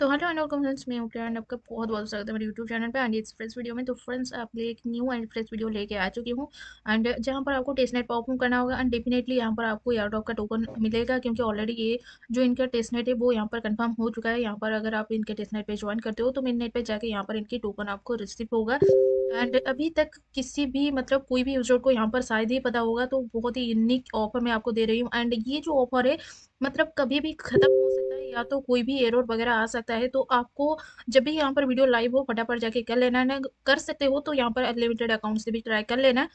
तो हाँ and welcome friends, मैं हूं एंड आपका बहुत बहुत स्वागत है मेरे यूट्यूब चैनल पे एंड इस फ्रेश वीडियो में। तो फ्रेंड्स आप लिए एक न्यू एंड फ्रेश वीडियो लेके आ चुकी हूँ एंड जहाँ पर आपको टेस्टनेट परफॉर्म करना होगा एंड डेफिनेटली यहाँ पर आपको एयरड्रॉप का टोकन मिलेगा, क्योंकि ऑलरेडी ये जो इनका टेस्टनेट है वो यहाँ पर कन्फर्म हो चुका है। यहाँ पर अगर आप इनके टेस्टनेट पर ज्वाइन करते हो तो मेन नेट पर जाकर यहाँ पर इनकी टोकन आपको रिसीव होगा। एंड अभी तक किसी भी कोई भी यूजर को यहाँ पर शायद ही पता होगा, तो बहुत ही यूनिक ऑफर मैं आपको दे रही हूँ। एंड ये जो ऑफर है कभी भी खत्म हो सकता है या तो कोई भी एरर वगैरह आ सकता है, तो आपको जब भी यहाँ पर वीडियो लाइव हो फटाफट जाके कर लेना है। कर सकते हो तो यहाँ पर अनलिमिटेड अकाउंट से भी ट्राई कर लेना,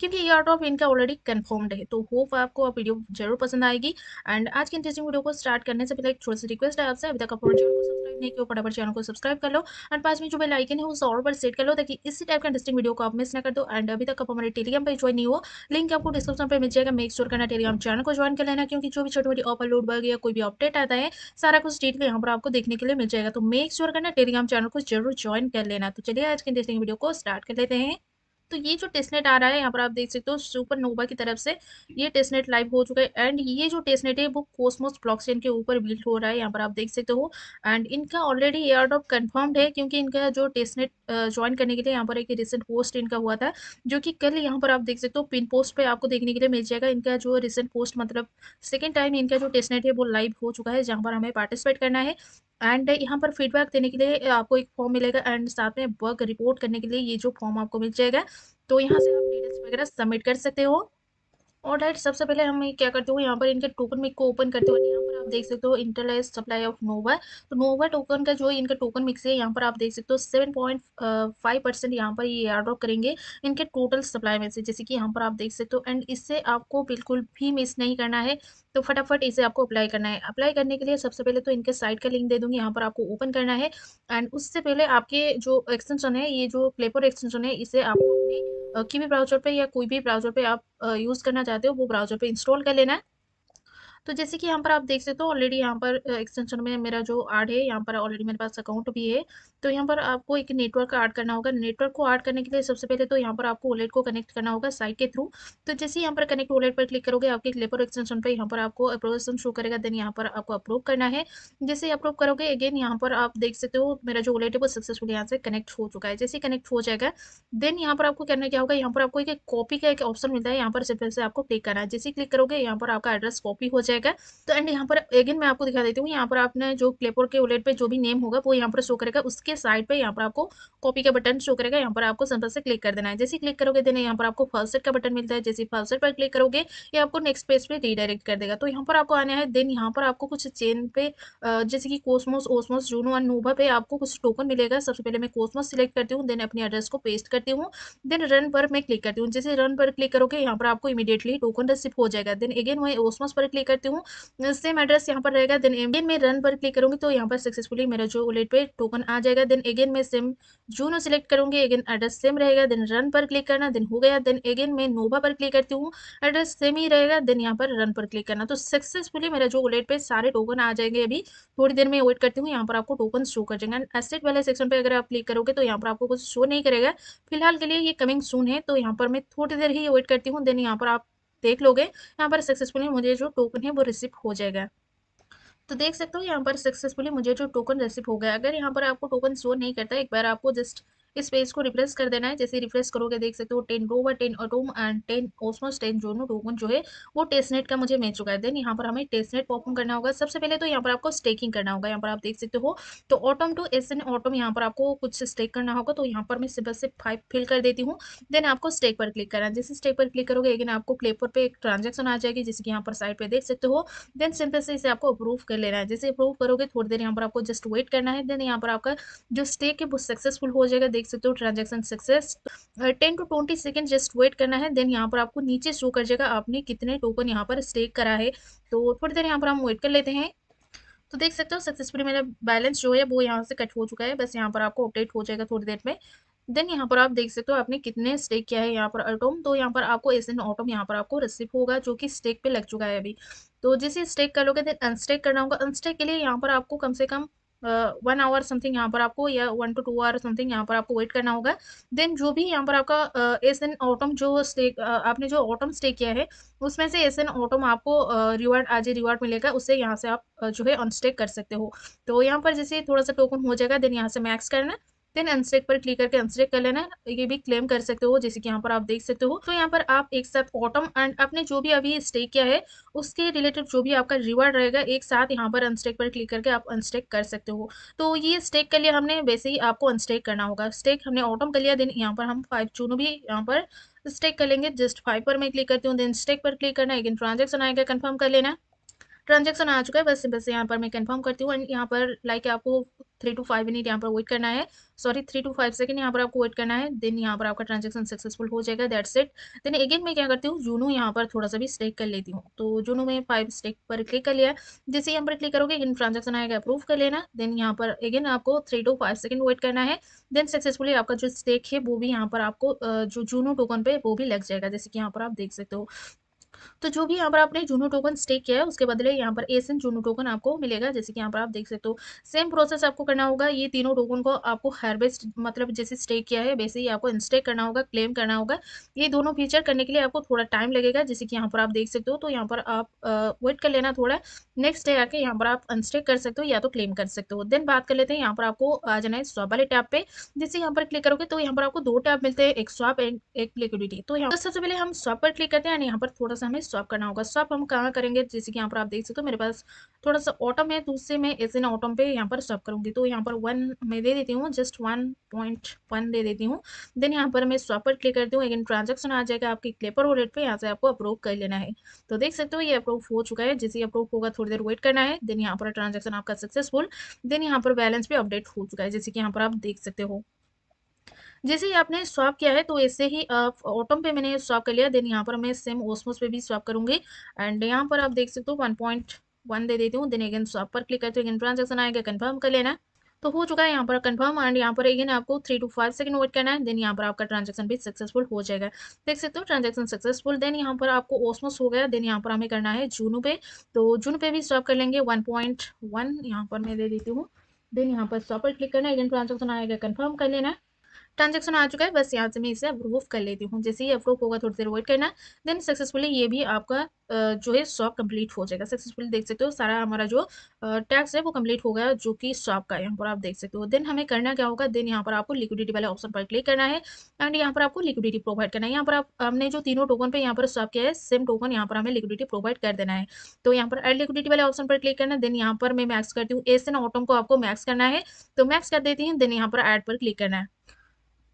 क्योंकि ये आउट ऑफ इनका ऑलरेडी कंफर्म्ड है। तो होप आपको वीडियो जरूर पसंद आएगी। एंड आज की इंटरेस्टिंग वीडियो को स्टार्ट करने से पहले एक छोटी सी रिक्वेस्ट है आपसे, अभी तक अपने चैनल को सब्सक्राइब नहीं किया फटाफट चैनल को सब्सक्राइब कर लो एंड पास में जो बेल आइकन है उसे ऑल पर सेट कर लो, ताकि इसी टाइप का इंटरेस्टिंग वीडियो को आप मिस ना कर दो। एंड अभी तक आप हमारे टेलीग्राम पर ज्वाइन नहीं हो, लिंक आपको डिस्क्रिप्शन पर मिल जाएगा। मेक श्योर करना टेलीग्राम चैनल को ज्वाइन कर लेना, क्योंकि जो भी छोटी मोटी अपलोड वर्ग या कोई भी अपडेट आता है सारा कुछ डिटेल यहाँ पर आपको देखने के लिए मिल जाएगा। तो मेक श्योर करना टेलीग्राम चैनल को जरूर ज्वाइन कर लेना। तो चलिए आज की इंटरेस्टिंग वीडियो को स्टार्ट कर लेते हैं। तो ये जो टेस्टनेट आ रहा है यहाँ पर आप देख सकते हो सुपरनोवा की तरफ से ये टेस्टनेट लाइव हो चुका है। एंड ये जो टेस्टनेट है वो कोस्मोस ब्लॉकचेन के ऊपर बिल्ड हो रहा है, यहाँ पर आप देख सकते हो। एंड इनका ऑलरेडी एयरड्रॉप कंफर्म्ड है, क्योंकि इनका जो टेस्टनेट ज्वाइन करने के लिए यहाँ पर एक रिसेंट पोस्ट इनका हुआ था, जो कि कल यहाँ पर आप देख सकते हो पिन पोस्ट पर आपको देखने के लिए मिल जाएगा। इनका जो रिसेंट पोस्ट सेकेंड टाइम इनका जो टेस्टनेट है वो लाइव हो चुका है, जहाँ पर हमें पार्टिसिपेट करना है। एंड यहाँ पर फीडबैक देने के लिए आपको एक फॉर्म मिलेगा एंड साथ में बग रिपोर्ट करने के लिए ये जो फॉर्म आपको मिल जाएगा, तो यहाँ से आप डिटेल्स वगैरह सबमिट कर सकते हो। और राइट, सबसे पहले हम क्या करते हो यहाँ पर इनके टोकन मिक्स को ओपन करते हो। यहाँ पर आप देख सकते हो इंटरलेस सप्लाई ऑफ नोवा, तो नोवा टोकन का जो इनका टोकन मिक्स है यहाँ पर आप देख सकते हो 7.5% यहाँ पर ये एयरड्रॉप करेंगे इनके टोटल सप्लाई में से, जैसे कि यहाँ पर आप देख सकते हो। एंड इससे आपको बिल्कुल भी मिस नहीं करना है, तो फटाफट इसे आपको अप्लाई करना है। अप्लाई करने के लिए सबसे पहले तो इनके साइट का लिंक दे दूंगी, यहाँ पर आपको ओपन करना है। एंड उससे पहले आपके जो एक्सटेंशन है, ये जो क्लेपर एक्सटेंशन है, इसे आपको अपने किसी ब्राउजर पे या कोई भी ब्राउजर पे आप यूज़ करना चाहते हो वो ब्राउजर पे इंस्टॉल कर लेना है। तो जैसे कि यहाँ पर आप देख सकते हो ऑलरेडी यहाँ पर एक्सटेंशन में मेरा जो ऐड है यहाँ पर ऑलरेडी मेरे पास अकाउंट भी है। तो यहाँ पर आपको एक नेटवर्क का ऐड करना होगा। नेटवर्क को ऐड करने के लिए सबसे पहले तो यहाँ पर आपको वॉलेट को कनेक्ट करना होगा साइट के थ्रू। तो जैसे यहाँ पर कनेक्ट वॉलेट पर क्लिक करोगे आपके क्लेपर एक्सटेंशन पर यहाँ पर आपको अप्रूवेशन शो करेगा, देन यहाँ पर आपको अप्रूव करना है। जैसे अप्रूव करोगे अगेन यहाँ पर आप देख सकते हो मेरा जो वॉलेट है वो सक्सेसफुल यहाँ से कनेक्ट हो चुका है। जैसे कनेक्ट हो जाएगा देन यहाँ पर आपको करना क्या होगा, यहाँ पर आपको एक कॉपी का एक ऑप्शन मिलता है, यहाँ पर सबसे पहले आपको क्लिक करना है। जैसे क्लिक करोगे यहाँ पर आपका एड्रेस कॉपी हो जाएगा। तो एंड यहाँ पर अगेन मैं आपको दिखा देती हूँ, यहाँ पर आपने जो क्लेपर के वॉलेट पे जो भी नेम होगा वो यहाँ पर शो करेगा, उसके साइड पे यहाँ पर आपको कॉपी का बटन शो करेगा, यहाँ पर आपको सिंपल से क्लिक कर देना है। जैसे क्लिक करोगे देना यहाँ पर आपको फर्स्ट सेट का बटन मिलता है, जैसे फर्स्ट सेट पर क्लिक करोगे ये आपको नेक्स्ट पेज पे रीडायरेक्ट कर देगा। तो यहाँ पर आपको आना है, देन यहाँ पर आपको कुछ चेन पे जैसे कि Cosmos, Osmosis, Juno and Nova पे आपको कुछ टोकन मिलेगा। सबसे पहले मैं कोस्मोस सिलेक्ट करती हूँ, देन अपनी एड्रेस को पेस्ट करती हूँ, देन रन पर मैं क्लिक करती हूँ। जैसे रन पर क्लिक करोगे यहाँ पर आपको इमीडिएटली टोकन रिसीव हो जाएगा। देन अगेन मैं ओस्मोस पर क्लिक करती हूँ, सेम एड्रेस यहाँ पर रहेगा। देन अगेन मैं रन पर क्लिक करूंगी तो यहाँ पर सक्सेसफुली मेरा जो वॉलेट पे टोकन आ जाएगा। देन अगेन मैं सेम जूनो सिलेक्ट करूंगी, अगेन एड्रेस सेम रहेगा, देन रन पर क्लिक करना, देन हो गया। देन अगेन मैं नोवा पर क्लिक करती हूँ, एड्रेस सेम ही रहेगा, देन यहाँ पर रन पर क्लिक करना। तो सक्सेसफुली मेरा जो वॉलेट पे सारे टोकन आ जाएंगे। अभी थोड़ी देर में वेट करती हूँ, यहाँ पर आपको टोकन शो कर जाएंगे। एसेट वाले सेक्शन पर अगर आप क्लिक करोगे तो यहाँ पर आपको कुछ शो नहीं करेगा फिलहाल के लिए, ये कमिंग सून है। तो यहाँ पर मैं थोड़ी देर ही वेट करती हूँ, देन यहाँ पर आप देख लोगे यहाँ पर सक्सेसफुली मुझे जो टोकन है वो रिसीव हो जाएगा। तो देख सकते हो यहाँ पर सक्सेसफुली मुझे जो टोकन रिसीव हो गया। अगर यहाँ पर आपको टोकन शो नहीं करता है, एक बार आपको जस्ट इस पेज को रिफ्रेश कर देना है। जैसे रिफ्रेश करोगे देख सकते हो 10 Nova 10 atom and 10 Osmosis 10 Juno token जो है वो टेस्टनेट का मुझे मिल चुका है। देन यहाँ पर हमें टेस्टनेट परफॉर्म करना होगा। सबसे पहले तो यहाँ पर आपको स्टेकिंग करना होगा, यहाँ पर आप देख सकते हो। तो atom to S N atom यहाँ पर आपको कुछ स्टेक करना होगा, तो यहाँ पर मैं सिंपल से 5 फिल कर देती हूँ। देन आपको स्टेक पर क्लिक करना है, जैसे स्टेक पर क्लिक करोगे अगेन आपको क्लेपर पे एक ट्रांजेक्शन आ जाएगी, जैसे कि यहाँ पर साइड पर देख सकते हो। देन सिंपल से इसे आपको अप्रूव कर लेना है। जैसे अप्रूव करोगे थोड़ी देर यहाँ पर आपको जस्ट वेट करना है। देन यहाँ पर आपका जो स्टेक है वो सक्सेसफुल हो जाएगा, देख सकते हो transaction success. 10 to 20 second just wait करना है। देन यहाँ पर आपको नीचे शो कर जाएगा आपने कितने टोकन यहाँ पर स्टेक करा है। तो थोड़ी देर यहाँ पर हम वेट कर लेते हैं। तो देख सकते हो सक्सेसफुली मेरा बैलेंस जो है वो यहाँ से कट हो चुका है, बस यहाँ पर आपको अपडेट हो जाएगा थोड़ी देर में। देन यहाँ पर आप देख सकते हो आपने कितने स्टेक किया है यहाँ पर एटोम, तो यहाँ पर आपको एस एन ऑटोम यहाँ पर आपको रिसीव होगा जो कि स्टेक पे लग चुका है अभी। तो जैसे स्टेक कर लोगे देन अनस्टेक करना होगा। अनस्टेक के लिए यहाँ पर आपको कम से कम वन आवर समथिंग यहाँ पर आपको, या 1 to 2 आवर समथिंग यहाँ पर आपको वेट करना होगा। देन जो भी यहाँ पर आपका एस एन ऑटम जो स्टेक आपने जो ऑटम स्टेक किया है उसमें से एस एन ऑटम आपको रिवार्ड आज रिवार्ड मिलेगा, उससे यहाँ से आप जो है अनस्टेक कर सकते हो। तो यहाँ पर जैसे थोड़ा सा टोकन हो जाएगा देन यहाँ से मैक्स करना, देन अनस्टेक पर क्लिक करके अनस्टेक कर लेना। ये भी क्लेम कर सकते हो जैसे कि यहाँ पर आप देख सकते हो। तो यहाँ पर आप एक साथ ऑटम एंड आपने जो भी अभी स्टेक किया है उसके रिलेटेड जो भी आपका रिवार्ड रहेगा एक साथ यहाँ पर अनस्टेक पर क्लिक करके आप अनस्टेक कर सकते हो। तो ये स्टेक कर लिया हमने, वैसे ही आपको अनस्टेक करना होगा। स्टेक हमने ऑटम कर लिया, देन यहाँ पर हम 5 चूनू भी यहाँ पर स्टेक कर लेंगे। जस्ट 5 पर मैं क्लिक करती हूँ, देन स्टेक पर क्लिक करना, एक ट्रांजेक्शन आएगा कन्फर्म कर लेना। ट्रांजेक्शन आ चुका है, बस यहाँ पर मैं कंफर्म करती हूँ। एंड यहाँ पर लाइक आपको 3 to 5 मिनट यहाँ पर वेट करना है, सॉरी 3 to 5 सेकंड यहाँ पर आपको वेट करना है। देन यहाँ पर आपका ट्रांजेक्शन सक्सेसफुल हो जाएगा, दैट्स इट। देन अगेन मैं क्या करती हूँ, जूनू यहाँ पर थोड़ा सा भी स्टेक कर लेती हूँ। तो जूनू में 5 स्टेक पर क्लिक कर लिया, जैसे यहाँ पर क्लिक करोगे इन ट्रांजेक्शन आएगा, अप्रूव कर लेना। देन यहाँ पर अगेन आपको 3 to 5 सेकंड वेट करना है। देन सक्सेसफुली आपका जो स्टेक है वो भी यहाँ पर आपको जो जूनू टोकन पे वो भी लग जाएगा, जैसे कि यहाँ पर आप देख सकते हो। तो जो भी यहाँ पर आपने जूनू टोकन स्टेक किया है उसके बदले यहाँ पर एसन जूनू टोकन आपको मिलेगा, जैसे कि यहाँ पर आप देख सकते हो। सेम प्रोसेस आपको करना होगा, ये तीनों टोकन को आपको हार्वेस्ट मतलब जैसे स्टेक किया है वैसे ही आपको इंस्टेक करना होगा, क्लेम करना होगा। ये दोनों फीचर करने के लिए आपको थोड़ा टाइम लगेगा, जैसे कि यहाँ पर आप देख सकते हो। तो यहाँ पर आप वेट कर लेना थोड़ा, नेक्स्ट डे आके यहाँ पर आप अनस्टेक कर सकते हो या तो क्लेम कर सकते हो। देन बात कर लेते हैं, यहाँ पर आपको आ जाना है स्वैप वाले टैब पे। जैसे यहाँ पर क्लिक करोगे तो यहाँ पर आपको 2 टैब मिलते हैं, एक स्वैप एंड एक लिक्विडिटी। तो यहाँ पर सबसे पहले हम स्वैप पर क्लिक करते हैं, यहाँ पर थोड़ा हमें स्वैप करना होगा। स्वैप हम कहाँ करेंगे, जैसे कि यहाँ पर आप देख सकते हो मेरे पास थोड़ा सा ऑटम है, दूसरे में एस एन ऑटम पे यहाँ पर स्वैप करूंगी। तो यहाँ पर 1 मैं दे देती हूँ, जस्ट 1.1 दे देती हूँ। देन यहाँ पर मैं स्वैप पर क्लिक करती हूँ, अगेन ट्रांजेक्शन आ जाएगा आपकी क्लेपर वॉलेट पे, यहाँ से आपको अप्रूव कर लेना है। तो देख सकते हो ये अप्रूव हो चुका है, जैसे अप्रूव होगा थोड़ी देर वेट करना है। देन यहाँ पर ट्रांजेक्शन आपका सक्सेसफुल, देन यहाँ पर बैलेंस भी अपडेट हो चुका है, जैसे कि यहाँ पर आप देख सकते हो। जैसे ही आपने स्वैप किया है तो ऐसे ही ऑटम पे मैंने स्वैप कर लिया। देन यहाँ पर मैं सेम ओसमोस पे भी स्वैप करूंगी एंड यहाँ पर आप देख सकते हो 1.1 दे देती हूँ। देन अगेन स्वैप पर क्लिक करती हूँ, अगेन ट्रांजेक्शन आएगा, कंफर्म कर लेना। तो हो चुका है यहाँ पर कंफर्म एंड यहाँ पर अगेन आपको 3 to 5 सेकंड वेट करना है। देन यहाँ पर आपका ट्रांजेक्शन भी सक्सेसफुल हो जाएगा, देख सकते हो ट्रांजेक्शन सक्सेसफुल। देन यहाँ पर आपको ओसमोस हो गया, देन यहाँ पर हमें करना है जूनू पे। तो जूनू पे भी स्वैप कर लेंगे, 1.1 यहाँ पर मैं दे देती हूँ। देन यहाँ पर स्वैप पर क्लिक करना, अगेन ट्रांजेक्शन आएगा, कंफर्म कर लेना। ट्रांजेक्शन आ चुका है, बस यहाँ से मैं इसे अप्रूव कर लेती हूँ। जैसे ही अप्रूव होगा थोड़ी देर वेट करना, देन सक्सेसफुली ये भी आपका जो है स्वैप कंप्लीट हो जाएगा। सक्सेसफुली देख सकते हो सारा हमारा जो टैक्स है वो कंप्लीट हो गया, जो कि स्वैप का यहाँ पर आप देख सकते हो। देन हमें करना क्या होगा, देन यहाँ पर आपको लिक्विडिटी वाले ऑप्शन पर क्लिक करना है एंड यहाँ पर आपको लिक्विडिटी प्रोवाइड करना है। यहाँ पर आप हमने जो तीनों टोकन पे यहाँ पर स्वैप किया है सेम टोकन यहाँ पर हमें लिक्विडिटी प्रोवाइड कर देना है। तो यहाँ पर एड लिक्विडिटी वाले ऑप्शन पर क्लिक करना, देन यहाँ पर मैं मैक्स करती हूँ। एस एन ऑटम को आपको मैक्स करना है, तो मैक्स कर देती हूँ। देन यहाँ पर एड पर क्लिक करना है,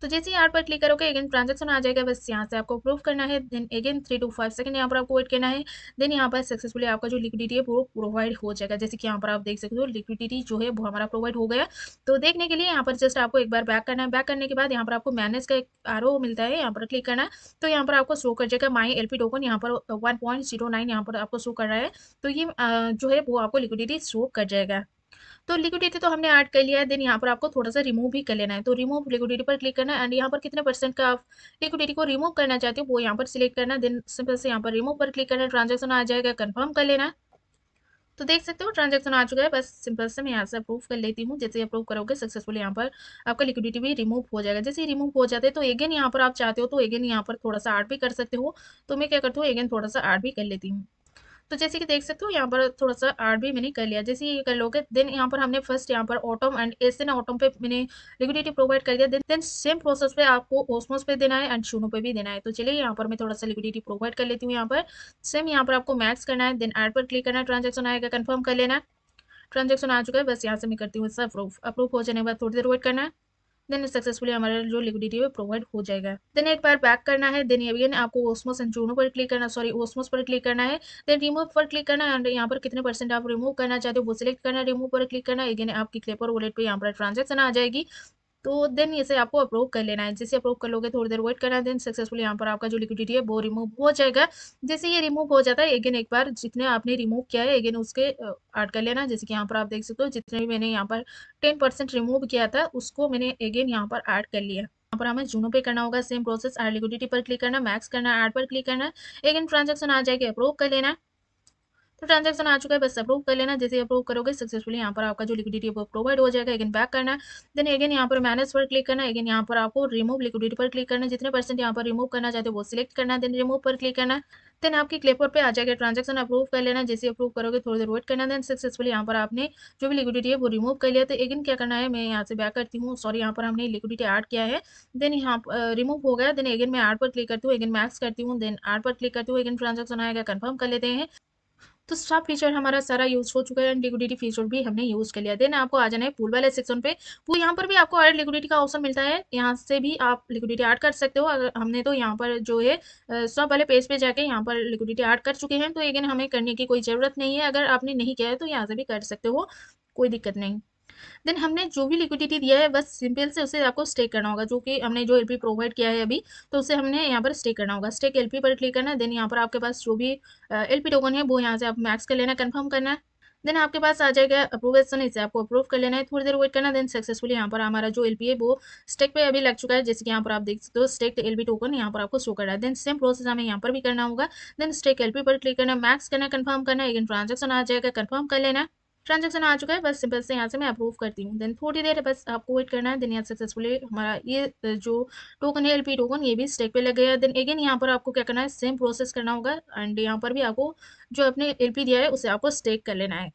तो जैसे ही यहाँ पर क्लिक करोगे अगेन ट्रांजेक्शन आ जाएगा, बस यहाँ से आपको अप्रूव करना है। देन अगेन 3 to 5 सेकंड यहाँ पर आपको वेट करना है। देन यहाँ पर सक्सेसफुली आपका जो लिक्विडिटी है वो प्रोवाइड हो जाएगा, जैसे कि यहाँ पर आप देख सकते हो लिक्विडिटी जो है वो हमारा प्रोवाइड हो गया। तो देखने के लिए यहाँ पर जस्ट आपको एक बार बैक करना है, बैक करने के बाद यहाँ पर आपको मैनेज का एक आरो मिलता है, यहाँ पर क्लिक करना है। तो यहाँ पर आपको शो कर जाएगा माई एल पी टोकन, यहाँ पर 1.09 यहाँ पर आपको शो कर रहा है। तो ये जो है वो आपको लिक्विडिटी शो कर जाएगा। तो लिक्विडिटी तो हमने ऐड कर लिया है, देन यहाँ पर आपको थोड़ा सा रिमूव भी कर लेना है। तो रिमूव लिक्विडिटी पर क्लिक करना एंड यहाँ पर कितने परसेंट का आप लिक्विडिटी को रिमूव करना चाहते हो वो यहाँ पर सिलेक्ट करना। देन सिंपल से यहाँ पर रिमूव पर क्लिक करना, ट्रांजेक्शन आ जाएगा, कंफर्म कर लेना। तो देख सकते हो ट्रांजेक्शन आ चुका है, बस सिंपल से मैं यहाँ से अप्रूव कर लेती हूँ। जैसे अप्रूव करोगे सक्सेसफुल यहाँ पर आपका लिक्विडिटी भी रिमूव हो जाएगा। जैसे रिमूव हो जाते हैं तो अगेन यहाँ पर आप चाहते हो तो अगेन यहाँ पर थोड़ा सा ऐड भी कर सकते हो। तो मैं क्या करती हूँ, अगेन थोड़ा सा ऐड भी कर लेती हूँ। तो जैसे कि देख सकते हो यहाँ पर थोड़ा सा ऐड भी मैंने कर लिया, जैसे ये कर लोगे। देन यहाँ पर हमने फर्स्ट यहाँ पर autumn and S N autumn पे मैंने लिक्विडिटी प्रोवाइड कर दिया। देन सेम प्रोसेस पे आपको ओसमोस पे देना है एंड शूनो पे भी देना है। तो चलिए यहाँ पर मैं थोड़ा सा लिक्विडिटी प्रोवाइड कर लेती हूँ। यहाँ पर सेम यहाँ पर आपको मैक्स करना है, देन ऐड पर क्लिक करना है, ट्रांजेक्शन आएगा, कन्फर्म कर लेना। ट्रांजेक्शन आ चुका है, बस यहाँ से मैं करती हूँ इससे अप्रूव। अप्रूव हो जाने के बाद थोड़ी देर वेट करना है, देन सक्सेसफुली हमारा जो लिक्विडिटी है प्रोवाइड हो जाएगा। देन एक बार बैक करना है, देन अगेन आपको ओसमोस एंड जूनो पर क्लिक करना, सॉरी ओसमोस पर क्लिक करना है। देन रिमूव पर क्लिक करना एंड यहाँ पर कितने परसेंट आप रिमूव करना चाहते हो वो सिलेक्ट करना, रिमूव पर क्लिक करना। अगेन आपकी क्लेपर वॉलेट पे यहाँ पर ट्रांजेक्शन आ जाएगी, तो देन इसे आपको अप्रूव कर लेना है। जैसे अप्रूव कर लोगे थोड़ी देर वेट करना है, देन सक्सेसफुली यहाँ पर आपका जो लिक्विडिटी है वो रिमूव हो जाएगा। जैसे ये रिमूव हो जाता है अगेन एक बार जितने आपने रिमूव किया है अगेन उसके ऐड कर लेना। जैसे कि यहाँ पर आप देख सकते हो जितने भी मैंने यहाँ पर 10% रिमूव किया था उसको मैंने अगेन यहाँ पर ऐड कर लिया। यहाँ पर हमें जूनो पे करना होगा सेम प्रोसेस, ऐड लिक्विडिटी पर क्लिक करना, मैक्स करना, ऐड पर क्लिक करना, अगेन ट्रांजेक्शन आ जाएगी, अप्रूव कर लेना। तो ट्रांजेक्शन आ चुका है, बस अप्रूव कर लेना। जैसे अप्रूव करोगे सक्सेसफुली यहाँ पर आपका जो लिक्विडिटी है वो प्रोवाइड हो जाएगा। अगेन बैक करना है, देन अगेन यहाँ पर मैनेज पर क्लिक करना है, अगेन यहाँ पर आपको रिमूव लिक्विडिटी पर क्लिक करना है। जितने परसेंट यहाँ पर रिमूव करना चाहते हो वो सिलेक्ट करना है, देन रिमूव पर क्लिक करना है। देन आपकी क्लेपर पे आ जाएगा ट्रांजेक्शन, अप्रूव कर लेना। जैसे अप्रूव करोगे थोड़ी देर वेट करना, देन सक्सेसफुली यहाँ पर आपने जो भी लिक्विडिटी है वो रिमूव कर लिया। तो अगेन क्या करना है, मैं यहाँ से बैक करती हूँ, सॉरी यहाँ पर हमने लिक्विडिटी ऐड किया है, देन यहाँ रिमूव हो गया। देन अगेन मैं ऐड पर क्लिक करती हूँ, अगेन मैक्स करती हूँ, देन ऐड पर क्लिक करती हूँ, अगेन ट्रांजेक्शन आएगा, कन्फर्म कर लेते हैं। तो सब फीचर हमारा सारा यूज हो चुका है, एंड लिक्विडिटी फीचर भी हमने यूज कर लिया। देन आपको आ जाना है पूल वाले सेक्शन पे। पूल यहाँ पर भी आपको ऐड लिक्विडिटी का ऑप्शन मिलता है, यहाँ से भी आप लिक्विडिटी ऐड कर सकते हो। अगर हमने तो यहाँ पर जो है सब वाले पेज पे जाके यहाँ पर लिक्विडिटी ऐड कर चुके हैं, तो अगेन हमें करने की कोई जरूरत नहीं है। अगर आपने नहीं किया है तो यहाँ से भी कर सकते हो, कोई दिक्कत नहीं। देन हमने जो भी लिक्विडिटी दिया है बस सिंपल से उसे आपको स्टेक करना होगा, जो कि हमने जो एलपी प्रोवाइड किया है अभी, तो उसे हमने यहाँ पर स्टेक करना होगा। स्टेक एलपी पर क्लिक करना है, देन यहाँ पर आपके पास जो भी एलपी टोकन है वो यहाँ से आप मैक्स कर लेना, कंफर्म करना है। देन आपके पास आ जाएगा अप्रूवेशन, इसे आपको अप्रूव कर लेना है, थोड़ी देर वेट करना। देन सक्सेसफुली यहाँ पर हमारा जो एलपी है वो स्टेक पे अभी लग चुका है, जैसे कि यहाँ पर आप देख सकते हो स्टेक एलपी टोकन यहाँ पर आपको शो कर रहा है। देन सेम प्रोसेस हमें यहाँ पर भी करना होगा। देन स्टेक एलपी पर क्लिक करना, मैक्स करना, कन्फर्म करना, अगेन ट्रांजेक्शन आ जाएगा, कन्फर्म कर लेना। ट्रांजेक्शन आ चुका है, बस सिंपल से यहाँ से मैं अप्रूव करती हूँ। देन थोड़ी देर बस आपको वेट करना है। देन यहाँ सक्सेसफुली हमारा ये जो टोकन है एलपी टोकन ये भी स्टेक पे लग गया है। देन अगेन यहाँ पर आपको क्या करना है, सेम प्रोसेस करना होगा, एंड यहाँ पर भी आपको जो आपने एलपी दिया है उसे आपको स्टेक कर लेना है।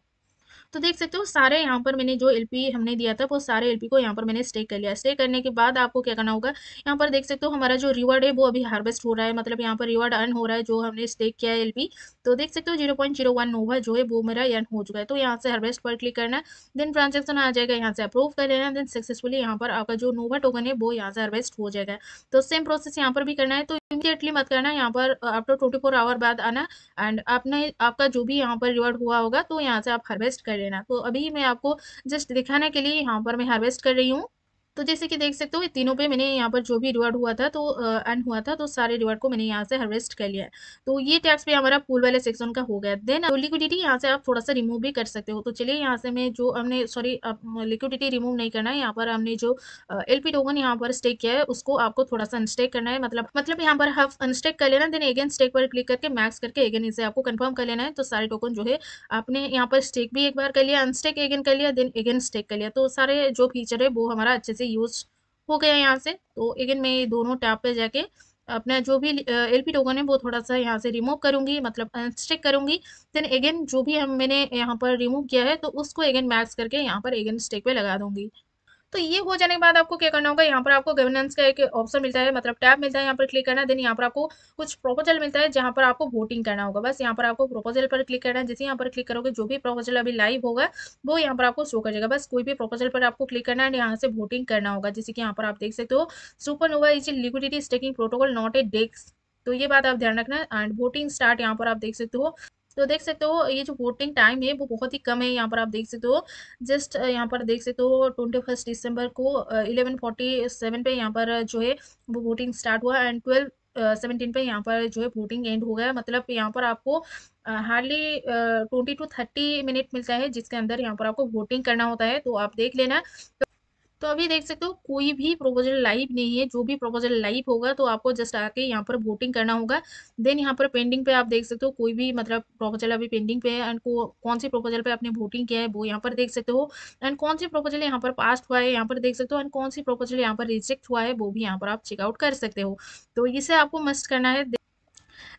तो देख सकते हो सारे यहाँ पर मैंने जो एलपी हमने दिया था वो सारे एलपी को यहाँ पर मैंने स्टेक कर लिया। स्टेक करने के बाद आपको क्या करना होगा, यहाँ पर देख सकते हो हमारा जो रिवॉर्ड है वो अभी हार्वेस्ट हो रहा है, मतलब यहाँ पर रिवॉर्ड अर्न हो रहा है जो हमने स्टेक किया है एलपी। तो देख सकते हो 0.01 नोवा जो है वो मेरा अर्न हो चुका है। तो यहाँ से हार्वेस्ट पर क्लिक करना है, देन ट्रांजेक्शन आ जाएगा, यहाँ से अप्रूव कर लेना। देन सक्सेसफुली यहाँ पर आपका जो नोवा टोकन है वो यहाँ से हार्वेस्ट हो जाएगा। तो सेम प्रोसेस यहाँ पर भी करना है, तो इमीडिएटली मत करना, यहाँ पर आफ्टर 24 आवर बाद आना, एंड आपने आपका जो भी यहाँ पर रिवॉर्ड हुआ होगा तो यहाँ से आप हार्वेस्ट कर लेना। तो अभी मैं आपको जस्ट दिखाने के लिए यहाँ पर मैं हार्वेस्ट कर रही हूँ। तो जैसे कि देख सकते हो ये तीनों पे मैंने यहाँ पर जो भी रिवॉर्ड हुआ था तो अर्न हुआ था, तो सारे रिवॉर्ड को मैंने यहाँ से हार्वेस्ट कर लिया है। तो ये टैक्स पे हमारा पूल वाले सेक्शन का हो गया। देन लिक्विडिटी यहाँ से आप थोड़ा सा रिमूव भी कर सकते हो। तो चलिए यहाँ से मैं जो हमने लिक्विडिटी रिमूव नहीं करना है, यहाँ पर हमने जो एलपी टोकन यहाँ पर स्टेक किया है उसको आपको थोड़ा सा अनस्टेक करना है, मतलब यहाँ पर हाफ अनस्टेक कर लेना। देन अगेन स्टेक पर क्लिक करके मैक्स करके अगेन इसे आपको कन्फर्म कर लेना है। तो सारे टोकन जो है आपने यहाँ पर स्टेक भी एक बार कर लिया, अनस्टेक अगेन कर लिया, देन अगेन स्टेक कर लिया। तो सारे जो फीचर है वो हमारा अच्छे से यूज हो गया यहाँ से। तो अगेन मैं दोनों टैब पे जाके अपना जो भी एलपी टोकन है वो थोड़ा सा यहाँ से रिमूव करूंगी, मतलब अनस्टेक करूंगी। देन अगेन जो भी मैंने यहाँ पर रिमूव किया है तो उसको अगेन मैक्स करके यहाँ पर अगेन स्टेक पे लगा दूंगी। तो ये हो जाने के बाद आपको क्या करना होगा, यहाँ पर आपको गवर्नेंस का एक ऑप्शन मिलता है, मतलब टैब मिलता है, यहाँ पर क्लिक करना। देन यहाँ पर आपको कुछ प्रोपोजल मिलता है जहाँ पर आपको वोटिंग करना होगा। बस यहाँ पर आपको प्रोपोजल पर क्लिक करना है, जैसे यहाँ पर क्लिक करोगे जो भी प्रोपोजल अभी लाइव होगा वो यहाँ पर आपको शो कर जाएगा। बस कोई भी प्रोपोजल पर आपको क्लिक करना है, यहाँ से वोटिंग करना होगा। जैसे कि यहाँ पर आप देख सकते हो Supernova is liquidity staking protocol not a DEX, तो ये बात आप ध्यान रखना। एंड वोटिंग स्टार्ट यहाँ पर आप देख सकते हो। तो देख सकते हो ये जो वोटिंग टाइम है वो बहुत ही कम है, यहाँ पर आप देख सकते हो जस्ट यहाँ पर देख सकते हो 21 दिसंबर को 11:47 पे यहाँ पर जो है वो वोटिंग स्टार्ट हुआ, एंड 12:17 पे यहाँ पर जो है वोटिंग एंड हो गया। मतलब यहाँ पर आपको हार्डली 20 to 30 मिनट मिलता है जिसके अंदर यहाँ पर आपको वोटिंग करना होता है, तो आप देख लेना। तो अभी देख सकते हो कोई भी प्रोपोजल लाइव नहीं है, जो भी प्रोपोजल लाइव होगा तो आपको जस्ट आके यहाँ पर वोटिंग करना होगा। देन यहाँ पर पेंडिंग पे आप देख सकते हो कोई भी मतलब प्रोपोजल अभी पेंडिंग पे है, एंड कौन सी प्रोपोजल पे आपने वोटिंग किया है वो यहाँ पर देख सकते हो, एंड कौन सी प्रोपोजल यहाँ पर पास्ट हुआ है यहाँ पर देख सकते हो, एंड कौन सी प्रोपोजल यहाँ पर रिजेक्ट हुआ है वो भी यहाँ पर आप चेकआउट कर सकते हो। तो इसे आपको मस्ट करना है।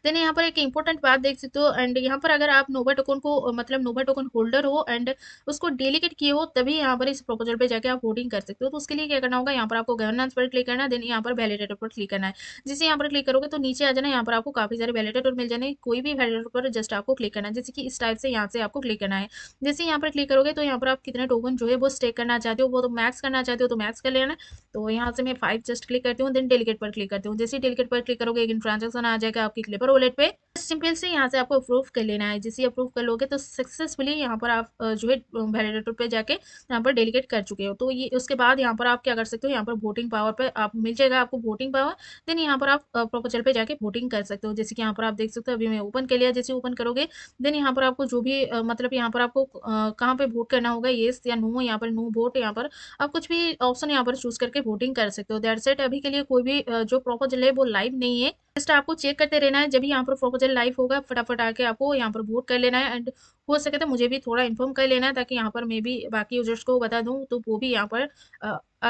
देन यहाँ पर एक इंपॉर्टेंट बात देख सकते हो, एंड यहाँ पर अगर आप नोवा टोकन को मतलब नोवा टोकन होल्डर हो एंड उसको डेलीगेट किए हो तभी यहाँ पर इस प्रोपोजल पे जाके आप वोटिंग कर सकते हो। तो उसके लिए क्या करना होगा, यहाँ पर आपको गवर्नेंस पर क्लिक करना है, देन यहाँ पर वैलिडेटर पर क्लिक करना है। जैसे यहाँ पर क्लिक करोगे तो नीचे आ जाना, यहाँ पर आपको काफी सारे वैलिडेटर मिल जाने, कोई भी वैलिडेटर पर जस्ट आपको क्लिक करना है। जैसे कि इस टाइप से यहाँ से आपको क्लिक करना है। जैसे यहाँ पर क्लिक करोगे तो यहाँ पर आप कितने टोकन जो है वो स्टेक करना चाहते हो, वो तो मैक्स करना चाहते हो तो मैक्स कर लेना। तो यहाँ से मैं 5 जस्ट क्लिक करती हूँ, देन डेलीगेट पर क्लिक करती हूँ। जैसे डेलीगेट पर क्लिक करोगे एक ट्रांजेक्शन आ जाएगा आपकी क्लेपर वॉलेट पे। सिंपल से यहाँ से आपको अप्रूव कर लेना है। जैसे अप्रूव कर लोगे तो सक्सेसफुली यहाँ पर आप जो है वैलिडेटर पे जाके यहाँ पर डेलीगेट कर चुके हो। तो ये उसके बाद यहाँ पर आप क्या कर सकते हो, यहाँ पर वोटिंग पावर पे आप मिल जाएगा आपको वोटिंग पावर। देन यहाँ पर आप प्रोपोजल पे जाके वोटिंग कर सकते हो। जैसे कि यहाँ पर आप देख सकते हो अभी मैं ओपन कर लिया, जैसे ओपन करोगे देन यहाँ पर आपको जो भी मतलब यहाँ पर आपको कहाँ पे वोट करना होगा, येस या नो, यहाँ पर नो वोट, यहाँ पर आप कुछ भी ऑप्शन यहाँ पर चूज करके वोटिंग कर सकते हो। That's it. अभी के लिए कोई भी जो प्रोपोजल है वो लाइव नहीं है, जस्ट आपको चेक करते रहना है। जब यहाँ पर प्रोपोजल रियल लाइव होगा। फटाफट आके आपको यहाँ पर वोट कर लेना है एंड हो सके तो मुझे भी थोड़ा इन्फॉर्म कर लेना है ताकि यहाँ पर मैं भी बाकी यूजर्स को बता दूँ तो वो भी यहाँ पर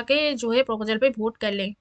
आके जो है प्रोपोजल पे वोट कर लें।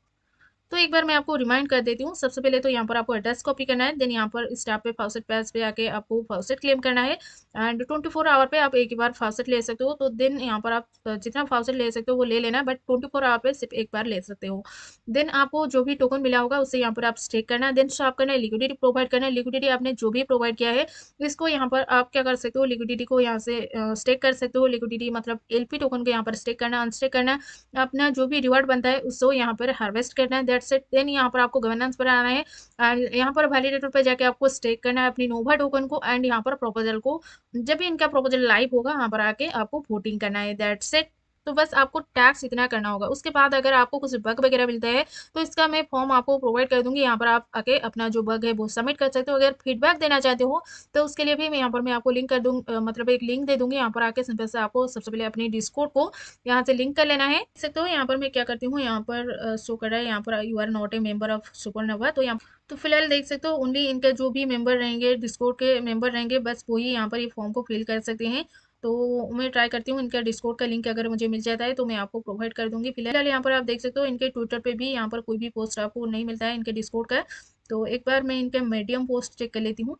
तो एक बार मैं आपको रिमाइंड कर देती हूँ। सबसे पहले तो यहाँ पर आपको एड्रेस कॉपी करना है, देन यहाँ पर स्टाफ पे फाउसेट पैस पे आके आपको फाउसेट क्लेम करना है एंड 24 आवर पे आप एक ही बार फाउसेट ले सकते हो। तो दिन यहाँ पर आप जितना फाउसेट ले सकते हो वो ले लेना, बट 24 आवर पे सिर्फ एक बार ले सकते हो। देन आपको जो भी टोकन मिला होगा उसे यहाँ पर आप स्टेक करना है, देन शॉप करना है, लिक्विडिटी प्रोवाइड करना है। लिक्विडिटी आपने जो भी प्रोवाइड किया है इसको यहाँ पर आप क्या कर सकते हो, लिक्विडिटी को यहाँ से स्टेक कर सकते हो। लिक्विडिटी मतलब LP टोकन को यहाँ पर स्टेक करना, अनस्टेक करना, अपना जो भी रिवॉर्ड बनता है उसको यहाँ पर हार्वेस्ट करना है। देन यहाँ पर आपको गवर्नेंस पर आना है एंड यहाँ पर वैलिडेटर पर जाके आपको स्टेक करना है अपनी नोवा टोकन को एंड यहाँ पर प्रपोजल को, जब भी इनका प्रपोजल लाइव होगा यहाँ पर आके आपको वोटिंग करना है। That's it. तो बस आपको टैक्स इतना करना होगा। उसके बाद अगर आपको कुछ बग वगैरह मिलता है तो इसका मैं फॉर्म आपको प्रोवाइड कर दूंगी, यहाँ पर आप आके अपना जो बग है वो सबमिट कर सकते हो। अगर फीडबैक देना चाहते हो तो उसके लिए भी मैं यहाँ पर मैं आपको लिंक कर दूँगी, मतलब एक लिंक दे दूंगी। यहाँ पर आके सिंपल से आपको सबसे पहले अपनी डिस्कॉर्ड को यहाँ से लिंक कर लेना है। देख सकते हो यहाँ पर मैं क्या करती हूँ, यहाँ पर शो कर रहा है यहाँ पर you are not a member of Supernova. तो यहाँ तो फिलहाल देख सकते हो ओनली इनके जो भी मेम्बर रहेंगे, डिस्कॉर्ड के मेम्बर रहेंगे, बस वही यहाँ पर ये फॉर्म को फिल कर सकते हैं। तो मैं ट्राई करती हूँ इनका डिस्कॉर्ड का लिंक अगर मुझे मिल जाता है तो मैं आपको प्रोवाइड कर दूंगी। फिलहाल यहाँ पर आप देख सकते हो इनके ट्विटर पे भी यहाँ पर कोई भी पोस्ट आपको नहीं मिलता है इनके डिस्कॉर्ड का। तो एक बार मैं इनके मीडियम पोस्ट चेक कर लेती हूँ।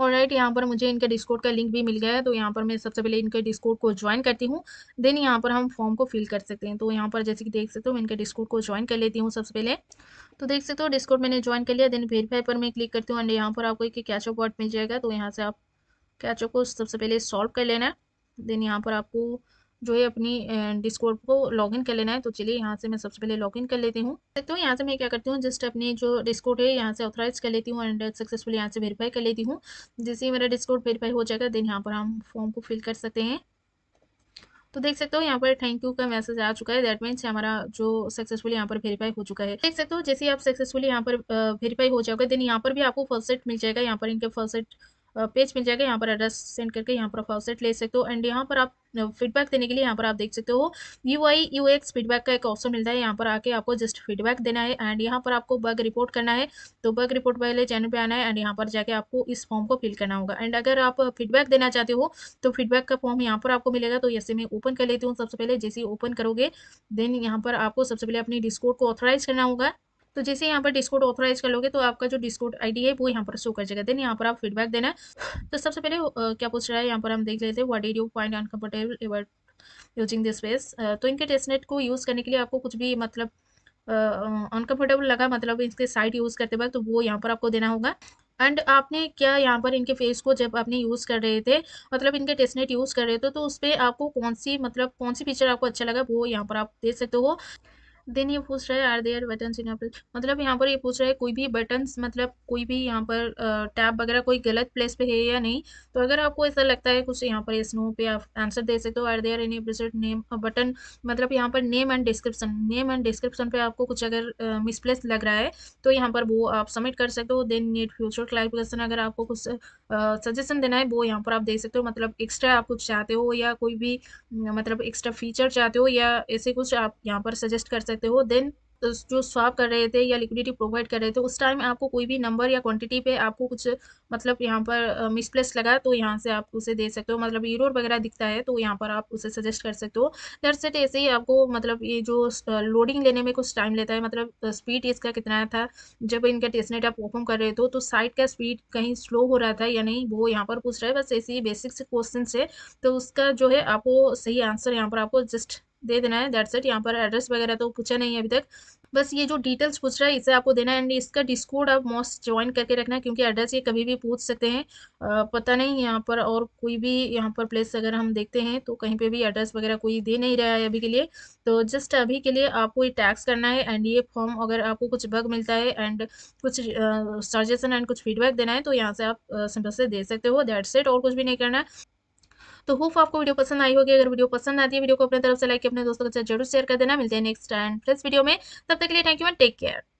ऑलराइट, यहाँ पर मुझे इनके डिस्कॉर्ड का लिंक भी मिल गया है। तो यहाँ पर मैं सबसे पहले इनके डिस्कॉर्ड को ज्वाइन करती हूँ, देन यहाँ पर हम फॉर्म को फिल कर सकते हैं। तो यहाँ पर जैसे कि देख सकते हो मैं इनके डिस्कॉर्ड को ज्वाइन कर लेती हूँ सबसे पहले। तो देख सकते हो डिस्कॉर्ड मैंने ज्वाइन कर लिया, देन वेरीफाई पर मैं क्लिक करती हूँ एंड यहाँ पर आपको एक कैचअप वर्ड मिल जाएगा। तो यहाँ से आप कैचअप को सबसे पहले सॉल्व कर लेना है, देन यहाँ पर आपको जो है अपनी डिस्कॉर्ड को लॉगिन कर लेना है। तो चलिए यहाँ से मैं सबसे पहले लॉगिन कर लेती हूँ। तो यहाँ से मैं क्या करती हूँ, जस्ट अपनी जो डिस्कॉर्ड है यहाँ से ऑथराइज कर लेती हूँ एंड सक्सेसफुली यहाँ से वेरीफाई कर लेती हूँ। जैसे ही मेरा डिस्कॉर्ड वेरीफाई हो जाएगा देन यहाँ पर हम फॉर्म को फिल कर सकते हैं। तो देख सकते हो यहाँ पर थैंक यू का मैसेज आ चुका है, दैट मीन्स हमारा जो सक्सेसफुली यहाँ पर वेरीफाई हो चुका है। देख सकते हो जैसे ही आप सक्सेसफुली यहाँ पर वेरीफाई हो जाओगे देन यहाँ पर भी आपको फर्स्ट सेट मिल जाएगा, यहाँ पर इनके फर्स्ट सेट पेज मिल जाएगा। यहाँ पर एड्रेस सेंड करके यहाँ पर फॉर्सेट ले सकते हो एंड यहाँ पर आप फीडबैक देने के लिए यहाँ पर आप देख सकते हो UI UX फीडबैक का एक ऑप्शन मिलता है, यहाँ पर आके आपको जस्ट फीडबैक देना है एंड यहाँ पर आपको बग रिपोर्ट करना है। तो बग रिपोर्ट वाले चैनल पे आना है एंड यहाँ पर जाके आपको इस फॉर्म को फिल करना होगा एंड अगर आप फीडबैक देना चाहते हो तो फीडबैक का फॉर्म यहाँ पर आपको मिलेगा। तो जैसे मैं ओपन कर लेती हूँ सबसे पहले, जैसे ओपन करोगे देन यहाँ पर आपको सबसे पहले अपनी डिस्कॉर्ड को ऑथराइज करना होगा। तो जैसे यहाँ पर डिस्कॉर्ड ऑथराइज कर लोगे तो आपका जो डिस्कॉर्ड आईडी है वो यहाँ पर शो कर जाएगा, देन यहाँ पर आप फीडबैक देना है। तो सबसे पहले क्या पूछ रहा है यहाँ पर हम देख लेते हैं, what did you find uncomfortable about using this space. तो इनके टेस्टनेट को यूज़ करने के लिए आपको कुछ भी मतलब अनकंफर्टेबल लगा, मतलब इसके साइट यूज़ करते वक्त, तो वो यहाँ पर आपको देना होगा एंड आपने क्या यहाँ पर इनके फेस को जब आपने यूज़ कर रहे थे, मतलब इनके टेस्टनेट यूज़ कर रहे थे, तो उस पर आपको कौन सी मतलब कौन सी फीचर आपको अच्छा लगा वो यहाँ पर आप दे सकते हो। देन ये पूछ रहा है are there buttons in Apple, मतलब यहाँ पर ये पूछ रहा है कोई भी बटन्स मतलब कोई भी यहाँ पर टैब वगैरह कोई गलत प्लेस पे है या नहीं। तो अगर आपको ऐसा लगता है कुछ यहाँ पर इस नो पे आप आंसर दे सकते हो। Are there any preset name button, मतलब यहाँ पर नेम एंड डिस्क्रिप्शन पे आपको कुछ अगर मिसप्लेस लग रहा है तो यहाँ पर वो आप सबमिट कर सकते हो। देन नीड फ्यूचर क्लैरिफिकेशन, अगर आपको कुछ सजेशन देना है वो यहाँ पर आप दे सकते हो, मतलब एक्स्ट्रा आप कुछ चाहते हो या कोई भी मतलब एक्स्ट्रा फीचर चाहते हो या ऐसे कुछ आप यहाँ पर सजेस्ट कर सकते हो। देन जो स्वाप कर रहे थे या लिक्विडिटी प्रोवाइड कर रहे थे उस टाइम आपको कोई भी नंबर या क्वांटिटी पे आपको कुछ मतलब यहाँ पर मिसप्लेस लगा तो यहाँ से आप उसे दे सकते हो, मतलब एरर वगैरह दिखता है तो यहाँ पर आप उसे सजेस्ट कर सकते हो। That's it. ऐसे ही आपको मतलब ये जो लोडिंग लेने में कुछ टाइम लेता है, मतलब स्पीड इसका कितना था जब इनका टेस्टनेट आप परफॉर्म कर रहे थे तो साइट का स्पीड कहीं स्लो हो रहा था या नहीं वो यहाँ पर पूछ रहा है। बस ऐसे ही बेसिक से क्वेश्चन है तो उसका जो है आपको सही आंसर यहाँ पर आपको जस्ट दे देना है। That's it. यहाँ पर एड्रेस वगैरह तो पूछा नहीं है अभी तक, बस ये जो डिटेल्स पूछ रहा है इसे आपको देना है एंड इसका डिस्कॉर्ड आप मोस्ट ज्वाइन करके रखना है क्योंकि एड्रेस ये कभी भी पूछ सकते हैं, पता नहीं यहाँ पर और कोई भी यहाँ पर प्लेस अगर हम देखते हैं तो कहीं पे भी एड्रेस वगैरह कोई दे नहीं रहा है अभी के लिए। तो जस्ट अभी के लिए आपको ये टैक्स करना है एंड ये फॉर्म अगर आपको कुछ बग मिलता है एंड कुछ सजेशन एंड कुछ फीडबैक देना है तो यहाँ से आप सिंपल से दे सकते हो। That's it. और कुछ भी नहीं करना है। तो होप आपको वीडियो पसंद आई होगी। अगर वीडियो पसंद आती है वीडियो को अपने तरफ से लाइक अपने दोस्तों के साथ जरूर शेयर कर देना। मिलते हैं नेक्स्ट एंड प्लस वीडियो में, तब तक के लिए thank you and take care.